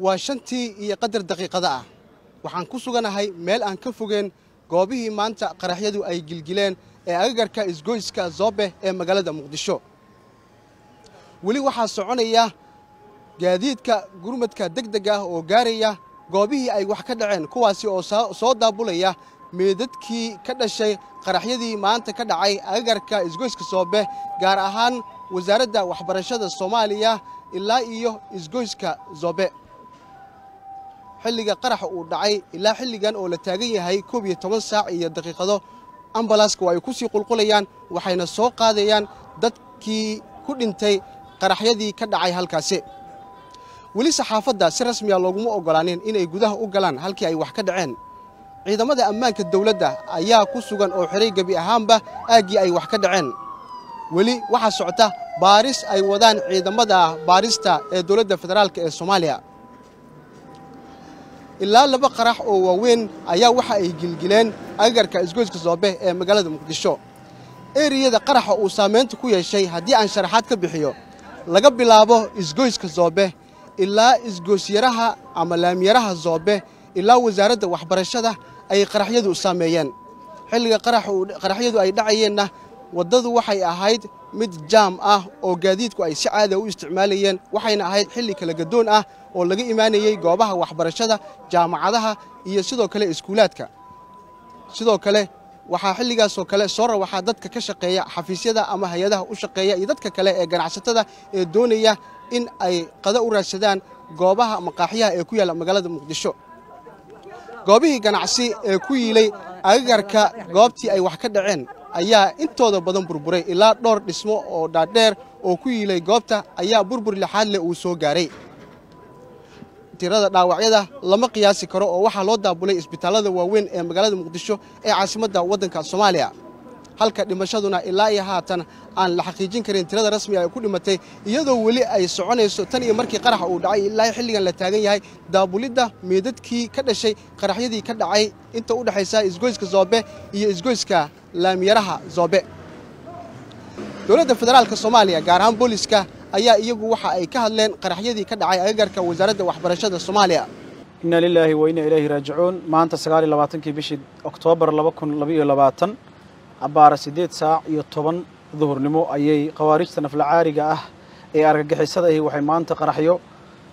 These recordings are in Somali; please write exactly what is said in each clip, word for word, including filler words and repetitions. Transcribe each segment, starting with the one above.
وشنتي يقدر دقيقة ذا وحن كوسجنا هاي مال أن كفوجن قابه منطقة قرحيدو أي جلجلان أجر كإزجويس كزابه مجلد مقدشو ولي واحد صعنية جديد كجرمة كدقدقة وجارية قابه أي واحد كده عن كواسي أو صادة بولية ميدتكي كده شيء قرحيدي منطقة كده عي أجر كإزجويس كزابه جارهان وزارة وحبرشة الصومالية إلا إيوه إزجويس كزابه حلقة قرح ودعي إلا حلقان أو لتاقية هاي كوبية ثمانية ساعة إيا الدقيقة دو أمبالاسك ويكوسي قلقليان وحين السوق هذيان دادكي كل انتي قرح يدي كدعي هالكاسي وليس حافظة سرسمية اللوغمو أوغلانين إن أي قده أوغلان هالكي أي وحكا دعين عيدا مدى أمانك الدولة دا أيا كوسوغان أو حريقة بأهامبة أجي أي وحكا دعين ولي وحا سعته باريس أي ودان عيدا مدى باريستا دولة دا فدرالك الصوماليا إلا لبا قرح أو وين أيا وحا أي جلجلان أجر كإزجوز كزابه مجلد مقدشو إيري دا قرح أو سامنت كويا شيء هدي عن شرحات كبيحيو لقب بلابه إزجوز كزابه إلا إزجوز يراها عملام يراها زابه إلا وزارة وحبرشة أي قرح يدو ساميين حلقة قرح قرح يدو أي دعيينه ودادو وحي أهيد مد جام أه أو جديد كأي سعادة واستعماليا وحين أهيد حلي كالجدون أه oo laga iimaanayay goobaha waxbarashada jaamacadaha iyo sidoo kale iskuulaadka sidoo kale waxa xilligaas oo kale soo waxa dadka ka shaqeeya xafiisyada ama hay'adaha u shaqeeya iyo dadka kale ee ganacsatada ee doonaya in ay qada u raashadaan goobaha maqaaxiyaha ee ku yaala magaalada Muqdisho goobaha ganacsi ee ku yilay agarka goobtii ay wax ka dhaceen ayaa intooda badan burburay ilaa dhowr dhismo oo dhaadheer oo ku yilay goobta ayaa burbur lixaad leh uu soo gaaray tirada dhaawacyada lama qiyaasi karo oo waxa loo daabulay isbitaalada waaweyn ee magaalada Muqdisho ee caasimadda waddanka Soomaaliya halka dhimashaduna ilaa iyo haatan aan la xaqiijin karin tirada rasmi ah ee ku dhimatay iyadoo wali ay soconayso tan iyo markii qarax uu dhacay ilaa xilligan la taagan yahay daabulida meedadkii ka dhashay qaraxyadii ka dhacay inta u dhaxaysa isgoyska Zoobe iyo isgoyska Laamyaraha Zoobe dowladda federaalka Soomaaliya gaar ahaan booliska ayaa iyagu waxa ay ka hadleen qaraxyadii ka dhacay agagarka wasaaradda waxbarashada Soomaaliya inna lillahi wa inna ilayhi raaji'un maanta tisa iyo labaatan bishii Oktoobar laba kun iyo labaatan abbaar sideed saac iyo toban duhurnimo ayay qawaarijta naflacaariga ah ee argagixisada ay waxay maanta qaraxyo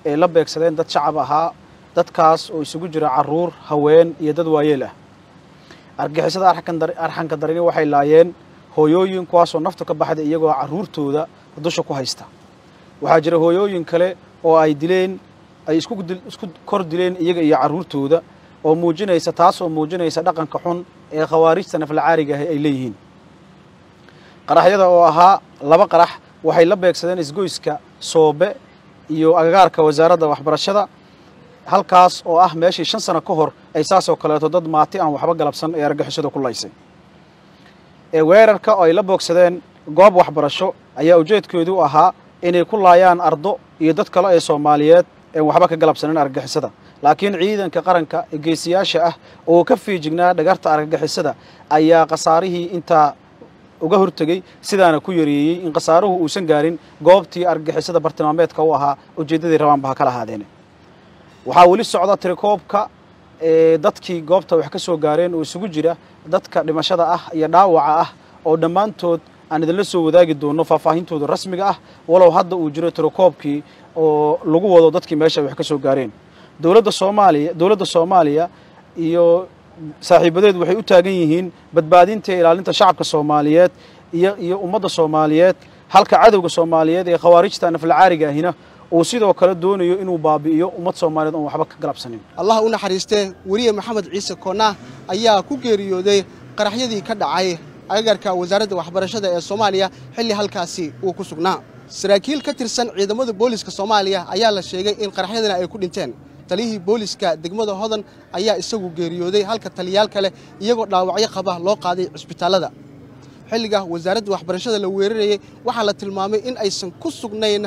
ee la beegsadeen dad shacab ahaa dadkaas oo isugu jira caruur haween iyo dad waayeel ah argagixisada arxanka darini waxay laayeen hooyooyin kuwaas oo naftu ka baxday iyagoo caruurtooda dusha ku haysta waxaa jira hooyooyin kale oo ay dileen ay isku isku kor dileen iyaga iyo caruurtooda oo muujinaysa taas oo muujinaysa dhaqanka xun ee qawaarijta naflacaariga ah ay leeyihiin qaraxyada oo ahaa laba qarax waxay la beegsadeen isgoyska Zoobe iyo agagaarka wasaaradda waxbarashada halkaas oo ah meeshii shan sano ka hor ay saas oo kaleeto dad maati aan waxba galabsan ay argagixisada ku laysay ee weerarka ay la boogsadeen goob waxbarasho ayaa ujeedkeedu ahaa inay ku laayaan ardo iyo dad kale ee Soomaaliyeed ee waxba ka galabsaneen argagixisada laakiin ciidanka qaranka ee geesiyaasha ah oo ka fiijignaa dhagarta argagixisada ayaa qasaarihii inta uga hortagay sidaana ku yareeyay in qasaaruhu uusan gaarin goobtii argagixisada bartilmaameedka u ahaa ujeedadii rabaan baa kala haadeen waxa wali socda tirakoobka ee dadkii goobta wax ka soo gaareen oo isugu jira dadka dhimashada ah iyo dhaawaca ah oo dhamaantood aan idin la soo wadaagi doono faahfaahintooda rasmiga ah walow hadda uu jiro tirakoobkii oo lagu wado dadkii meesha wax ka soo gaareen dawladda Soomaaliya dawladda Soomaaliya iyo saaxiibadeed waxay u taagan yihiin badbaadinta ilaalinta shacabka Soomaaliyeed iyo iyo ummadda Soomaaliyeed halka cadawga Soomaaliyeed ee qawaarijta naflacaariga ahina oo sidoo kale doonayo inuu baabi'iyo ummad Soomaaliyeed oo waxba ka galabsanin Allah u naxariiste wariye Maxamed Ciise Koona ayaa ku geeriyooday qaraxyadii ka dhacay agarka wasaaradda waxbarashada ee Soomaaliya xilli halkaasii uu ku sugnaa saraakiil ka tirsan ciidamada booliska Soomaaliya ayaa la sheegay in qaraxyadana ay ku dhinteen taliyihii booliska degmada Hodan ayaa isagu geeriyooday halka taliyaal kale iyagoo dhaawacyo qaba loo qaaday isbitaalada xilliga wasaaradda waxbarashada la weerarayay waxa la tilmaamay in aysan ku sugnayn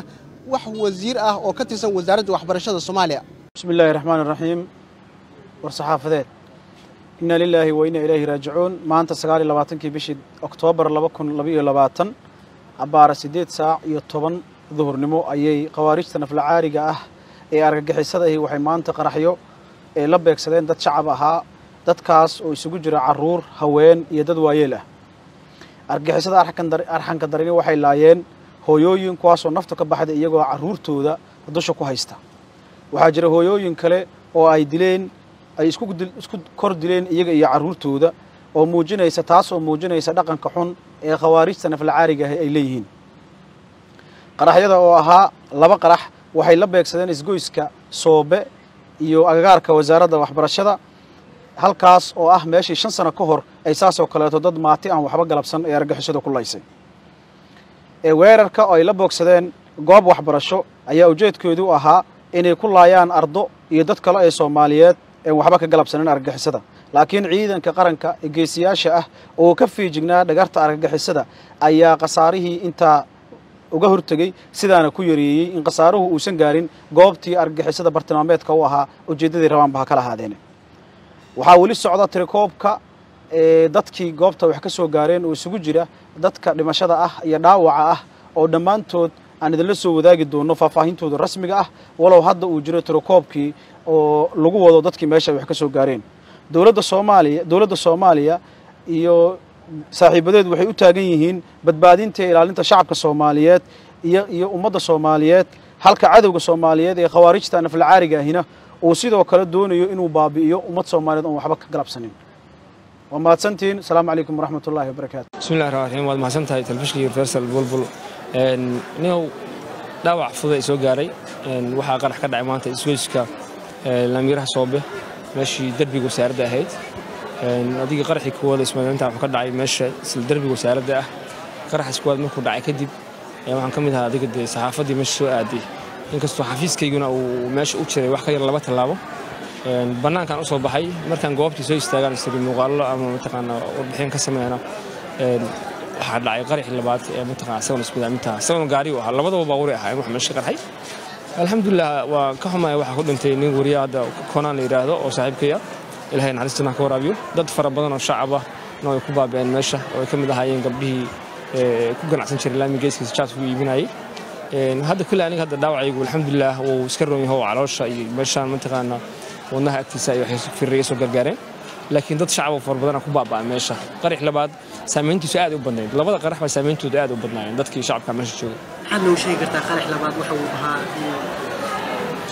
wax wasiir ah oo ka tirsan wasaaradda waxbarashada Soomaaliya bismillaahir rahmaanir rahiim war saxaafadeed inna lillahi wa inna ilayhi raaji'un maanta tisa iyo labaatan bishii Oktoobar laba kun iyo labaatan abbaar sideed saac iyo toban duhurnimo ayay qawaarijta naflacaariga ah ee argagixisadahi waxay maanta qaraxyo ee la beegsadeen dad shacab aha dadkaas oo isugu jira caruur haween iyo dad waayeel ah argagixisada arxanka darini waxay laayeen hooyooyin kuwaas oo nafta ka baxday iyagoo caruurtooda dusha ku haysta waxaa jira hooyooyin kale oo ay dileen ay isku isku kor dileen iyaga iyo caruurtooda oo muujinaysa taas oo muujinaysa dhaqanka xun ee khawaarijta naflaariga ay leeyihiin qaraxyada oo aha laba qarax waxay la beegsadeen isgoyska soobe iyo agagaarka wasaaradda waxbarashada halkaas oo ah meeshii shan sano ka hor ay saasoo kaleeto dad maati aan waxba galabsan ay argagixisada ku laysay ee weerarka oo ay la boogsadeen goob waxbarasho ayaa ujeedkoodu ahaa inay ku laayaan ardo iyo dad kale ee Soomaaliyeed ee waxba ka galabsan argagixisada laakiin ciidanka qaranka ee geesiyaasha ah oo ka fiijignaa dhagarta argagixisada ayaa qasaarihii inta uga hortagay sidaana ku yareeyay in qasaaruhu uusan gaarin goobtii argagixisada bartilmaameedka u ahaa ujeedadii rabaan baa kala haadeen waxaa wali socda tirkoobka ee dadkii goobta wax ka soo gaareen oo isugu jira dadka dhimashada ah iyo dhaawaca ah oo dhamaantood aan idin la soo wadaagi doono faahfaahintooda rasmiga ah walow hadda uu jiro tirkoobkii oo lagu wado dadkii meesha wax ka soo gaareen dawladda Soomaaliya dawladda Soomaaliya iyo saaxiibadeed waxay u taagan yihiin badbaadinta ilaalinta shacabka Soomaaliyeed iyo iyo ummadda Soomaaliyeed halka cadawga Soomaaliyeed ee khawaarijta naflaariga ahina oo sidoo kale doonayo inuu baabi'iyo ummad Soomaaliyeed oo waxba ka galabsanin وما سنتين السلام عليكم ورحمة الله وبركاته. بسم الله الرحمن الرحيم. وما سنتين تلفش كي يرسل بولبول. إنه دعوة فضي سوقاري. وحقا رح كده عمان تسويش ك لم يرح صوبه ماشي دربي قصير ده هيت. أديك قرح يكون اسمه أنت عم كده عيم ماشي سل دربي قصير ده. قرح سكواد ما كده عيك دي. يعني عم كمل هذا ديك الصحافة دي مش سوء عادي. إنك الصحفيس كي يجون أو ماشي أكثر وحقا يلا بتلعبه. بنان كان أصل بحي مركان جوابتي سوي استعجال استبي مغالة أما متقنا والحين كسمعنا حد لاعي قريح اللي بعد متقنا سووا نسبة متها سووا قاريو على بعض وباوري حي محمد شكر حي الحمد لله وكهما واحد أنتي نقولي هذا كنا نيره هذا وصاحب كيا اللي هين عرستنا كورابيو ضد فربنا الشعب نو يكوبا بين مشة وكم ده هين قبله كوجنا عشان شري لامي جيس كشات في بناي هذا كله يعني هذا دواعي والحمد لله وسكرهم هو على الشيء مشان متقنا ونها اكتساء يحس في الرئيس وقرقارين لكن ضد شعبه فربضنا كوبا بقى ماشي قريح لبعض سامينتو ساعد وبدنا لبعض قريح سامينتو داعد وبدنا ضد كي شعب كان ماشي شو عنه شيء قرتها قريح لبعض وحوها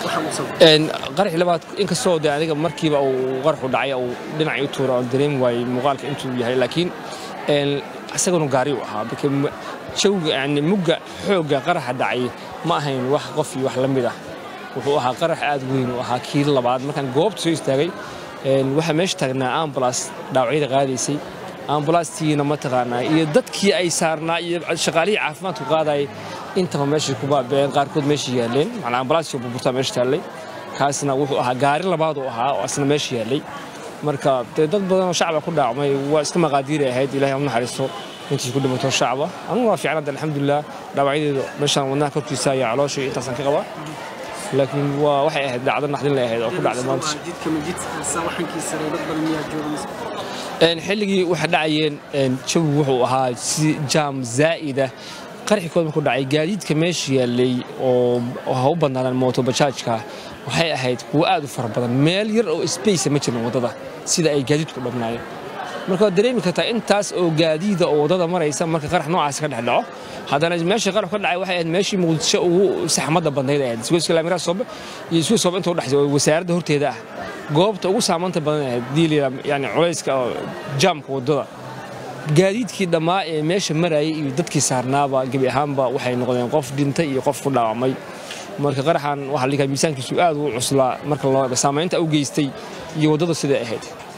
وحوها صوب ان قريح لبعض انك السعودي يعني مركب او قرحوا دعايه او دمعي تورا الدريم واي مغالك انتو هي لكن اسقون غاري وها لكن شو يعني مقع حوقه قرح دعايه ما هين واحد قفي واحد لمده وها قرح عاد وين وها كيل لبعض ما كان جوبت سويس تاعي وها مش تغنى أم بلاس داعي غاليسي أم بلاس تينا ما تغنى يدك كي أي صارنا يشغالي عفمة وقاعدة أنت ماشي كوبا بين قاركود ماشي يالين على أم بلاس يبغى بطل ماشي تالي كاسنا وها قاري لبعض وها وأصلا ماشي يالي مركب تدك بدنا شعب كل عمي وأصلا مقادير هادي لا يوم نحرسه أنت كل متر شعبه أنا في عرض الحمد لله داعي مشان وناك كنت سايع على شيء تصنع كوا لكن وواحد أحد عدنا نحن لا أحد أقول عدنا ما أنتش. نحلقي واحد عين نشوفه هاد جام زائدة قرح يكون يكون عين جديد كماشي اللي وهو بنا الموتو بشاشكها وحي أحد وقعدوا فربنا مليار أو سبيس مثل الموضة سيدا أي جديد كل بناء مركب دريم كتا إنتاس أو جديد أو موضة مرة يسمى مركب قرح نوع عسكري حلو هذا أنا ماشي قرح كل عين واحد ماشي مقدسه وسحمة بنا هيدا سويس كلام راس صب يسويس صب أنت ورح وسعر ده هرت هيدا جواب تقول سامنت بنا دي يعني عريس ك جام كودلا جديد كده ما ماشي مرة يدك كسرنا بجبهام بوحي نقدم قف دينتي قف كل عامي مركب قرحان وحليك بيسان كسؤال وعسلا مركب الله بسامنت أو جيستي يودد السداء هيدا